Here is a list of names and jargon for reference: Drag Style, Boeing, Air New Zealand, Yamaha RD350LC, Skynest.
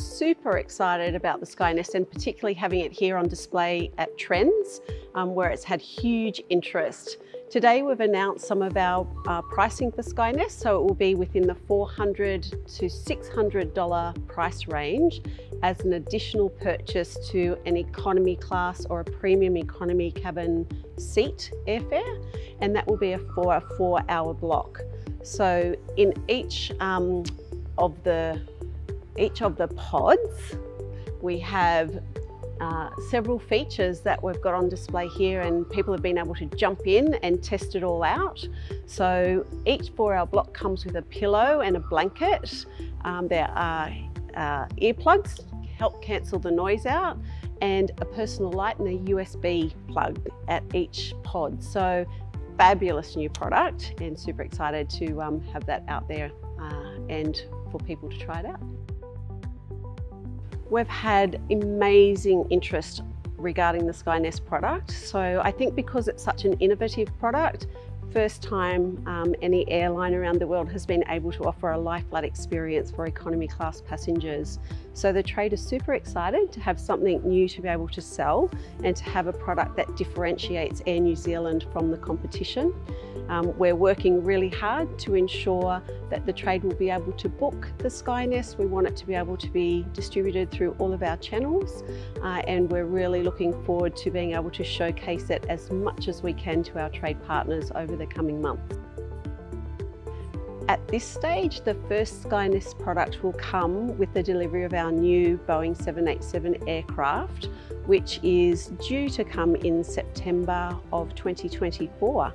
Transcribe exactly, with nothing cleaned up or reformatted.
super excited about the Skynest, and particularly having it here on display at Trends, um, where it's had huge interest. Today we've announced some of our uh, pricing for Skynest, so it will be within the four hundred to six hundred dollar price range as an additional purchase to an economy class or a premium economy cabin seat airfare, and that will be a for a four hour block. So in each um, of the each of the pods, we have Uh, several features that we've got on display here, and people have been able to jump in and test it all out. So each four-hour block comes with a pillow and a blanket. Um, there are uh, earplugs to help cancel the noise out, and a personal light and a U S B plug at each pod. So fabulous new product, and super excited to um, have that out there uh, and for people to try it out. We've had amazing interest regarding the Skynest product. So I think because it's such an innovative product, first time um, any airline around the world has been able to offer a life-flight experience for economy class passengers. So the trade is super excited to have something new to be able to sell and to have a product that differentiates Air New Zealand from the competition. Um, we're working really hard to ensure that the trade will be able to book the Skynest. We want it to be able to be distributed through all of our channels, uh, and we're really looking forward to being able to showcase it as much as we can to our trade partners over the coming months. At this stage, the first Skynest product will come with the delivery of our new Boeing seven eighty-seven aircraft, which is due to come in September of twenty twenty-four.